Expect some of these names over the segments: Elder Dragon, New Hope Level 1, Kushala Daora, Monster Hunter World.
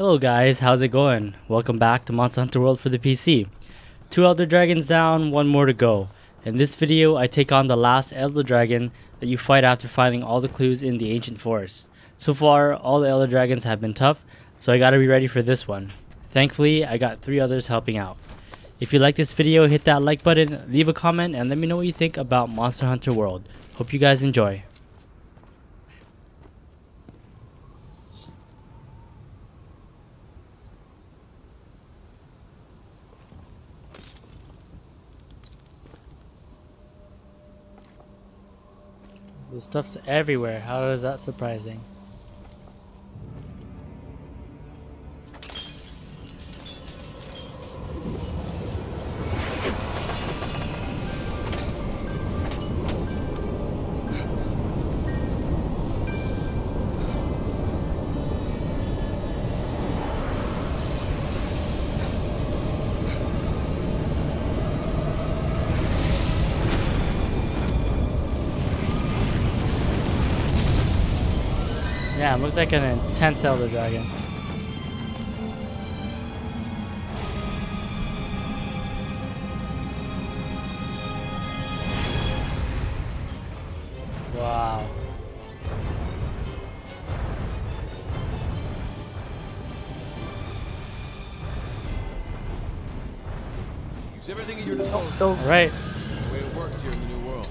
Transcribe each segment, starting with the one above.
Hello guys, how's it going? Welcome back to Monster Hunter World for the PC. 2 Elder Dragons down, 1 more to go. In this video, I take on the last Elder Dragon that you fight after finding all the clues in the Ancient Forest. So far, all the Elder Dragons have been tough, so I gotta be ready for this one. Thankfully, I got 3 others helping out. If you like this video, hit that like button, leave a comment, and let me know what you think about Monster Hunter World. Hope you guys enjoy. The stuff's everywhere. How is that surprising? Yeah, it looks like an intense Elder Dragon. Wow. Use everything at your disposal. Right. That's the way it works here in the new world.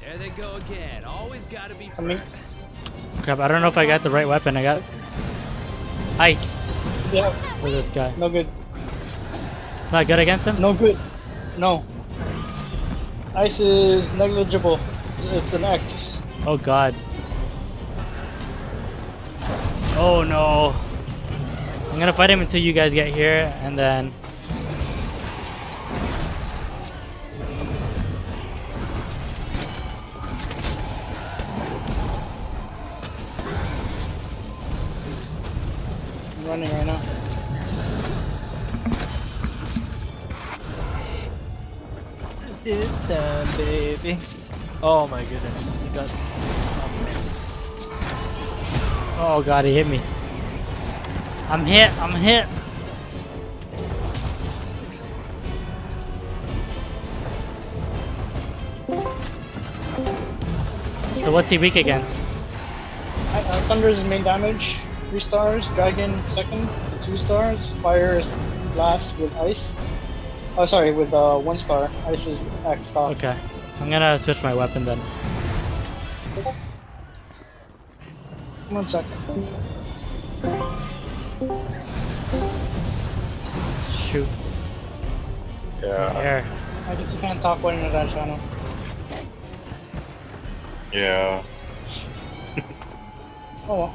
There they go again. Always gotta be first. Crap, I don't know if I got the right weapon. I got ice. Yeah. For this guy. No good. It's not good against him? No good. No. Ice is negligible. It's an X. Oh god. Oh no. I'm gonna fight him until you guys get here and then... running right now. This time, baby. Oh my goodness, he got. Oh god, he hit me. I'm hit. I'm hit. So what's he weak against? Thunder is main damage. 3 stars, dragon second, 2 stars, fire is last with ice. Oh, sorry, with 1 star, ice is X star. Okay, I'm gonna switch my weapon then. 1 second. Shoot. Yeah. There. I just can't talk one in that channel. Yeah. Oh well.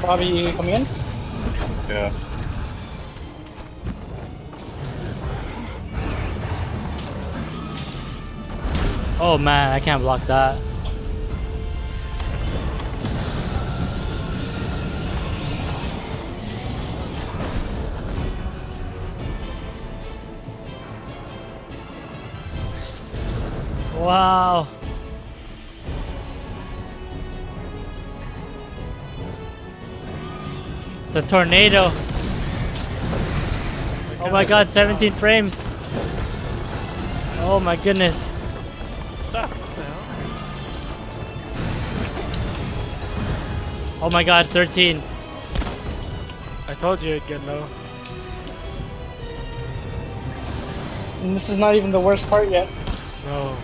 Bobby coming in? Yeah. Oh man, I can't block that. Wow. It's a tornado. Oh my god, 17 frames. Oh my goodness. Stop now. Oh my god, 13. I told you it'd get low. And this is not even the worst part yet. No.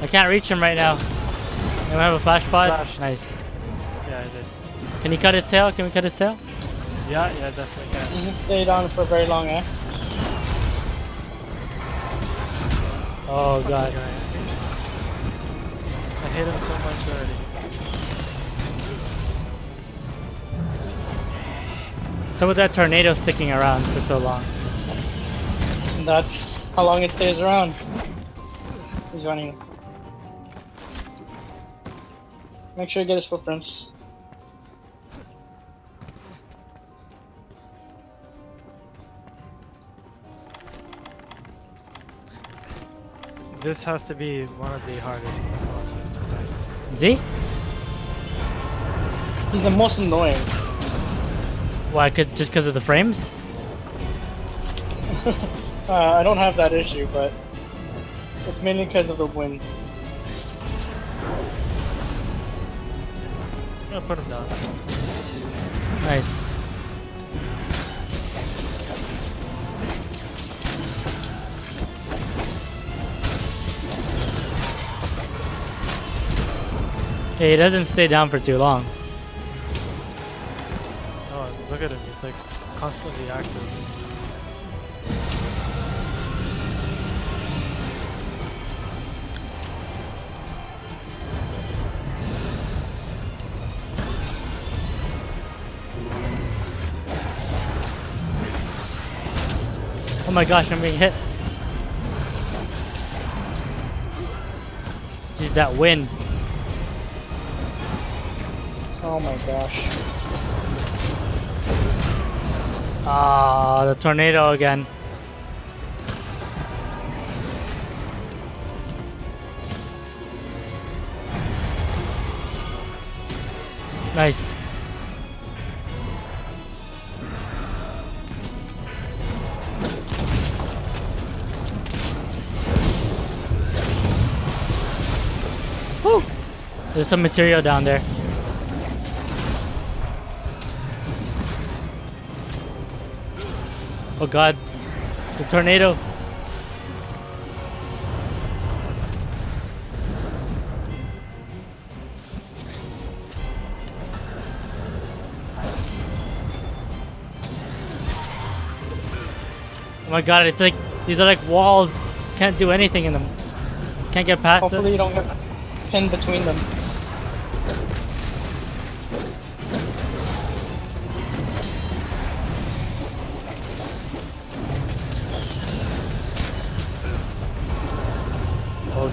I can't reach him right now. I have a flash pod. Nice. Yeah, I did. Can he cut his tail? Can we cut his tail? Yeah, definitely can. He hasn't stayed on for very long, eh? Oh god. Guy. I hate him so much already. So with that tornado sticking around for so long. That's how long it stays around. He's running. Make sure you get his footprints. This has to be one of the hardest bosses to fight. See? He's the most annoying. Why? Just because of the frames? I don't have that issue, but it's mainly because of the wind. I'm gonna put him down. Nice. Hey, he doesn't stay down for too long. Oh, look at him. He's like constantly active. Oh my gosh, I'm being hit. Jeez, that wind. Oh my gosh. Ah, the tornado again. Nice. There's some material down there. Oh god, the tornado. Oh my god, it's like, these are like walls. Can't do anything in them. Can't get past them. Hopefully you don't get pinned between them.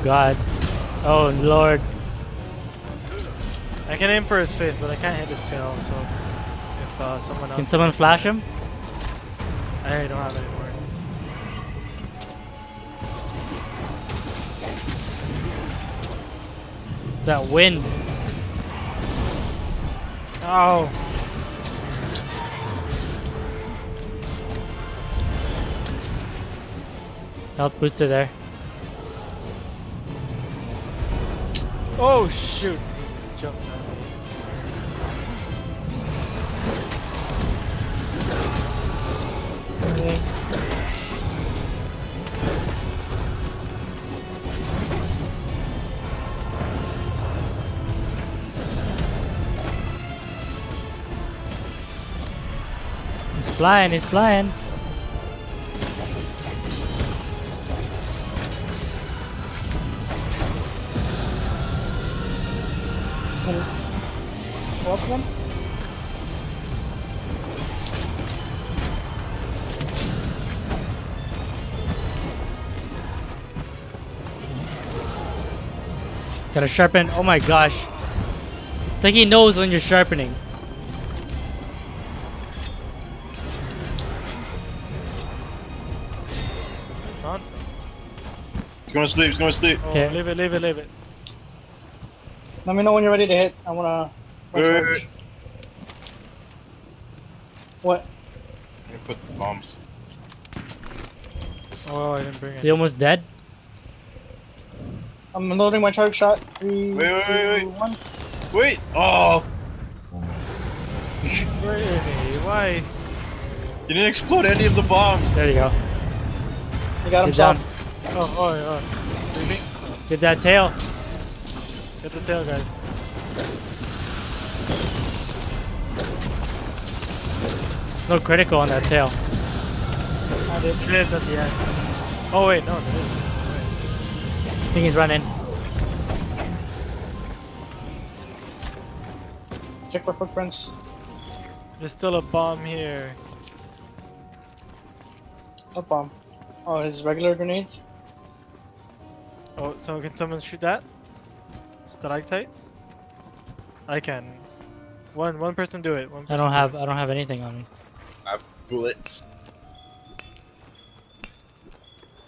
God. Oh lord. I can aim for his face, but I can't hit his tail, so if someone else... Can someone flash him? I don't have any more. It's that wind. Oh. Health booster there. Oh shoot, he just jumped out of me. Okay. He's flying, he's flying. Them? Gotta sharpen. Oh my gosh. It's like he knows when you're sharpening. He's gonna sleep, he's gonna sleep. Okay, oh, leave it, leave it, leave it. Let me know when you're ready to hit. I wanna... What? I put the bombs. Oh, I didn't bring it. He almost dead? I'm loading my charge shot. Three, wait, two, one. Wait! Oh! Where is he? Why? You didn't explode any of the bombs. There you go. You got him down. Oh, oh. Get that tail. Get the tail, guys. No critical on that tail. Oh, there it is at the end. Oh wait, no, there isn't. Wait. I think he's running. Check for footprints. There's still a bomb here. A bomb. Oh, his regular grenades? Oh, so can someone shoot that? Stalactite? I can. One person do it. One person I don't have anything on me. I have bullets.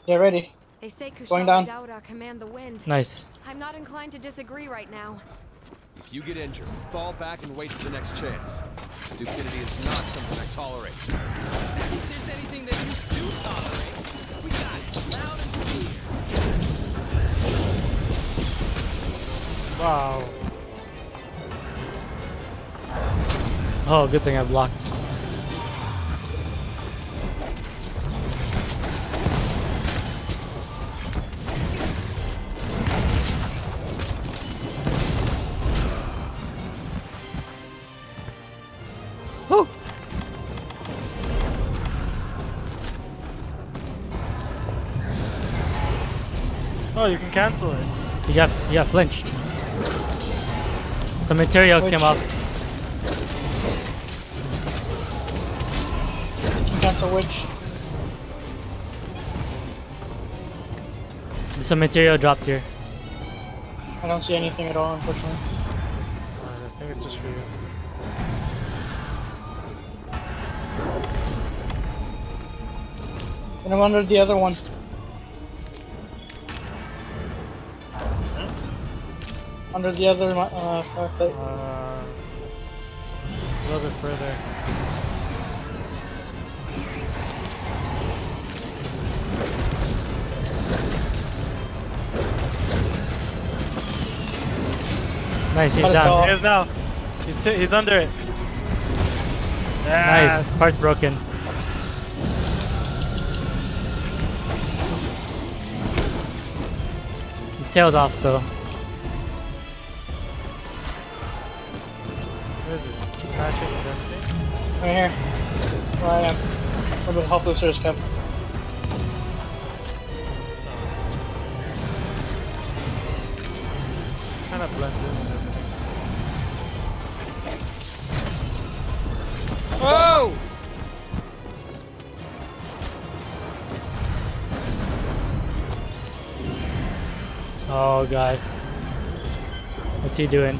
Yeah, ready. They say Kushala Daora command the wind. Nice. I'm not inclined to disagree right now. If you get injured, fall back and wait for the next chance. Stupidity is not something I tolerate. If there's anything that you do tolerate, we got it loud and clear. Wow. Oh, good thing I blocked. Oh, you can cancel it. You got flinched. Some material came up. Cancel which? There's some material dropped here. I don't see anything at all, unfortunately. I think it's just for you. And I'm under the other one. Under the other fireplace. A little bit further. Nice, he's down. He is now. He's under it. Yes. Nice, part's broken. His tail's off, so. Where is it? Magic and everything? Right here. Where I am. A little bit helpless here, Skip. Kind of blend in with everything. Whoa! Oh god. What's he doing?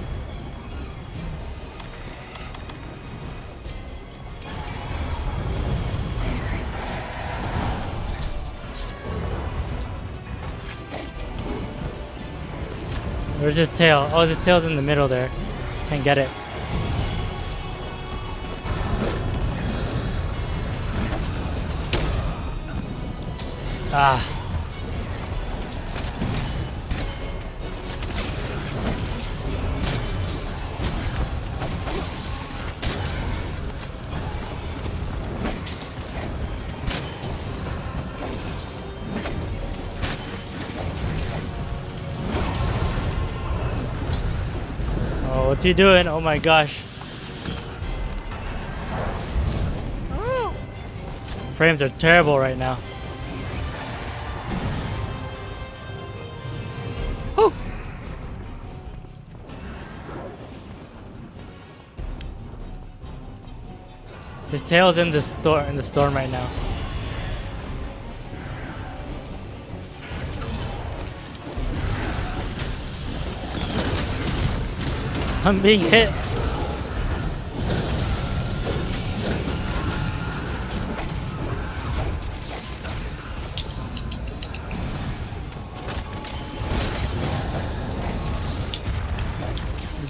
Where's his tail? Oh, his tail's in the middle there. Can't get it. Ah. What's he doing? Oh my gosh. Oh. Frames are terrible right now. Oh. His tail's in the storm right now. I'm being hit.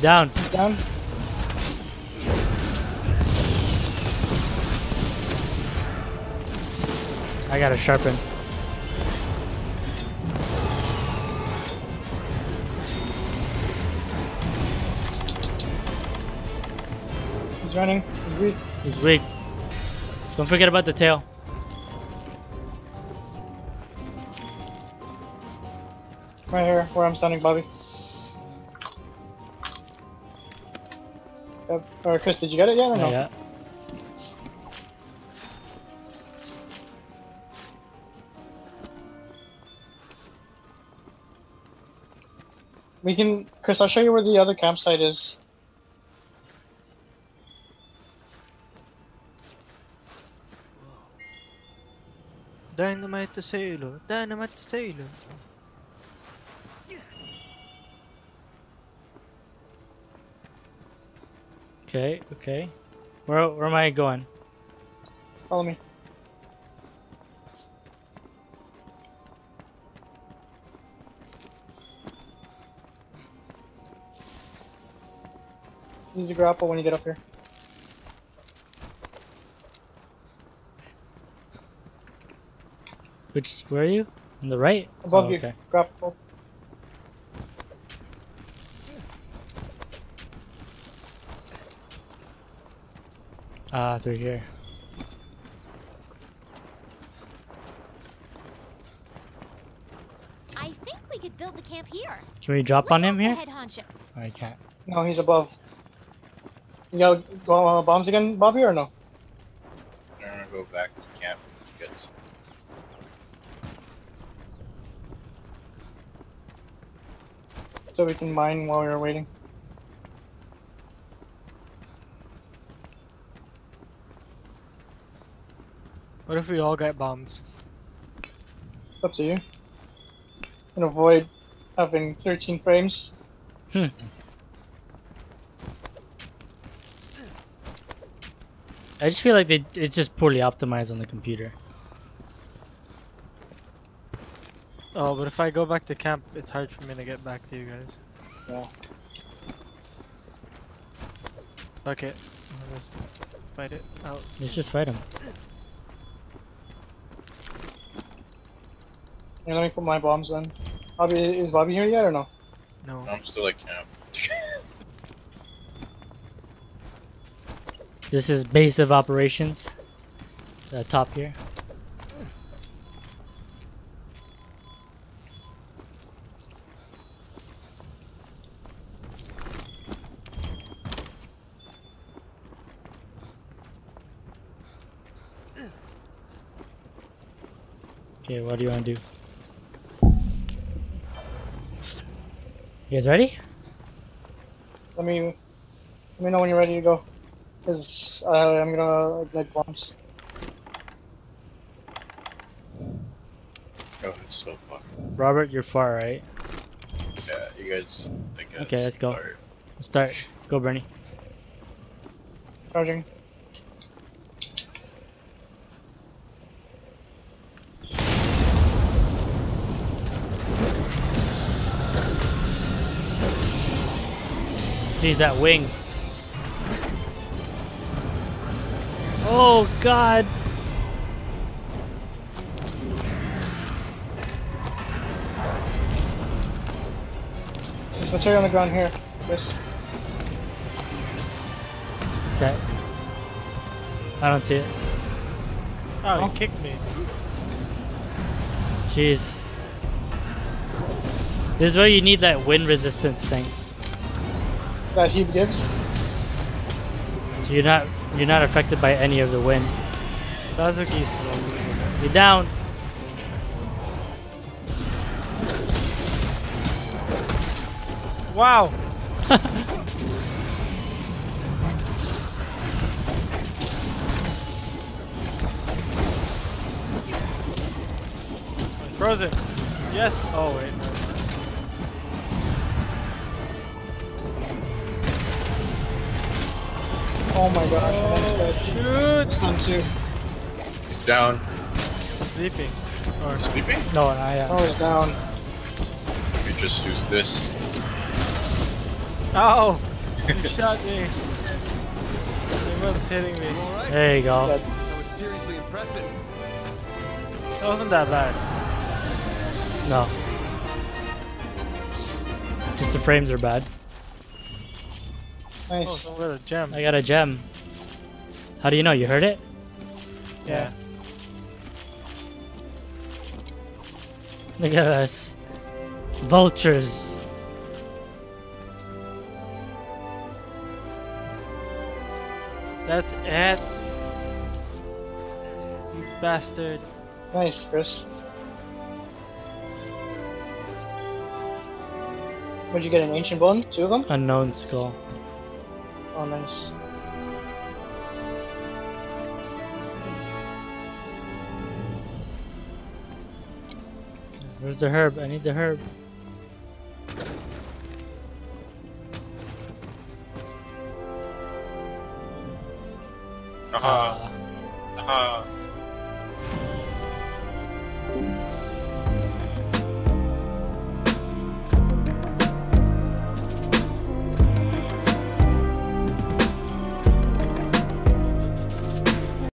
Down. Down. I gotta sharpen. He's running. He's weak. He's weak. Don't forget about the tail. Right here, where I'm standing, Bobby. Or Chris, did you get it yet or no? Yeah. We can, Chris. I'll show you where the other campsite is. Dynamite to sailor, dynamite to sailor. Okay, okay. Where am I going? Follow me. Use your grapple when you get up here. Which, where are you? On the right? Above you. Okay. Grapple. Ah, through here. I think we could build the camp here. Can we drop on him here? Oh, I can't. No, he's above. Yo, bombs again, Bobby, or no? I'm gonna go back to the camp. Good. So we can mine while we're waiting. What if we all get bombs? It's up to you. And avoid having 13 frames. Hmm. I just feel like it's just poorly optimized on the computer. Oh, but if I go back to camp, it's hard for me to get back to you guys. Yeah. Fuck it. Let's fight it out. Let's just fight him. Yeah, let me put my bombs in. Bobby, is Bobby here yet or no? No. I'm still at camp. This is base of operations. The top here. Okay, what do you want to do? You guys ready? Let me know when you're ready to go. Cause I'm gonna ignite bombs. Oh, it's so far. Robert, you're far, right? Yeah, you guys. Okay, let's go. Let's start. Go, Bernie. Charging. Jeez, that wing. Oh, God. There's material on the ground here, Chris. Okay. I don't see it. Oh, he kicked me. Jeez. This is where you need that wind resistance thing. That he gives? So you're not affected by any of the wind. You're down. Wow. It's frozen. Yes. Oh wait. Oh my gosh. Oh, shoot! He's down. Sleeping. Or sleeping? No, I am. Oh, he's down. Let me just use this. Ow! He shot me. Everyone's hitting me. Right. There you go. That was seriously impressive. It wasn't that bad. No. Just the frames are bad. Nice. Oh, so I got a gem. I got a gem. How do you know? You heard it? Yeah. Look at us. Vultures. That's it. You bastard. Nice, Chris. What'd you get, an ancient bone? Two of them? Unknown skull. Oh, nice. Where's the herb? I need the herb. Aha. Aha.